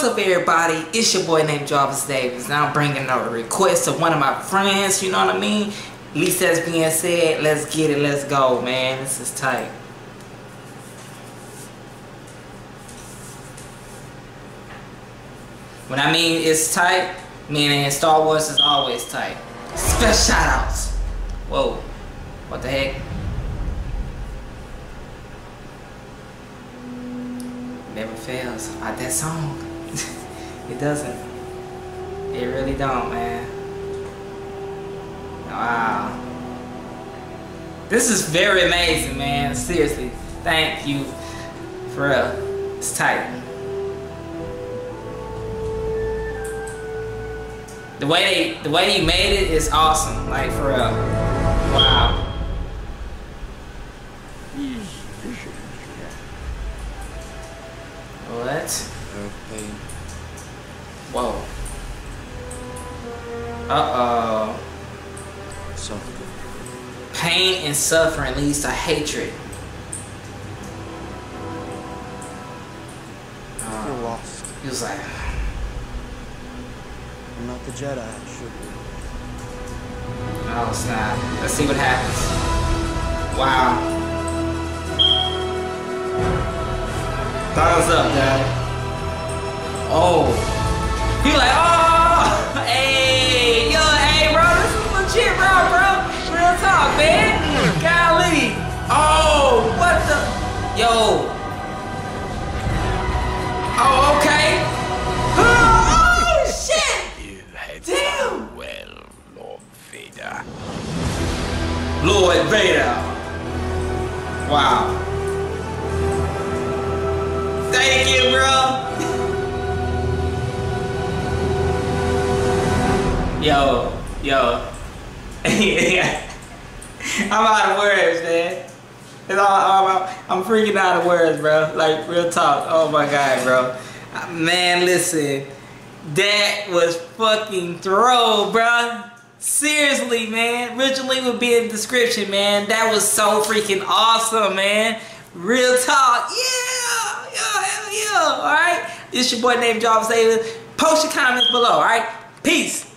What's up, everybody? It's your boy named Jarvis Davis, and I'm bringing a request of one of my friends, you know what I mean? At least that's being said, let's get it, let's go, man. This is tight. When I mean it's tight, meaning Star Wars is always tight. Special shoutouts. Whoa, what the heck? Never fails about that song. It doesn't. It really don't, man. Wow. This is very amazing, man. Seriously. Thank you. For real. It's tight. The way you made it is awesome. Like, for real. Wow. What? Okay. Whoa. Uh-oh. Something. Pain and suffering leads to hatred. You're lost. He was like, I'm not the Jedi, I should be. Oh, snap. Let's see what happens. Wow. Thumbs up, Dad. Oh. He like, oh! Hey! Yo, hey, bro, this is legit, bro! Real talk, man! Golly! Oh! What the? Yo! Oh, okay! Oh, shit! You had done well, Lord Vader. Lord Vader! Wow. Thank you, bro. Yo. I'm out of words, man. It's I'm freaking out of words, bro. Like, real talk. Oh my God, bro. Man, listen. That was fucking throw, bro. Seriously, man. Originally would be in the description, man. That was so freaking awesome, man. Real talk. Yeah. Yo, hell yeah. All right. It's your boy named Jarvis Davis. Post your comments below. All right. Peace.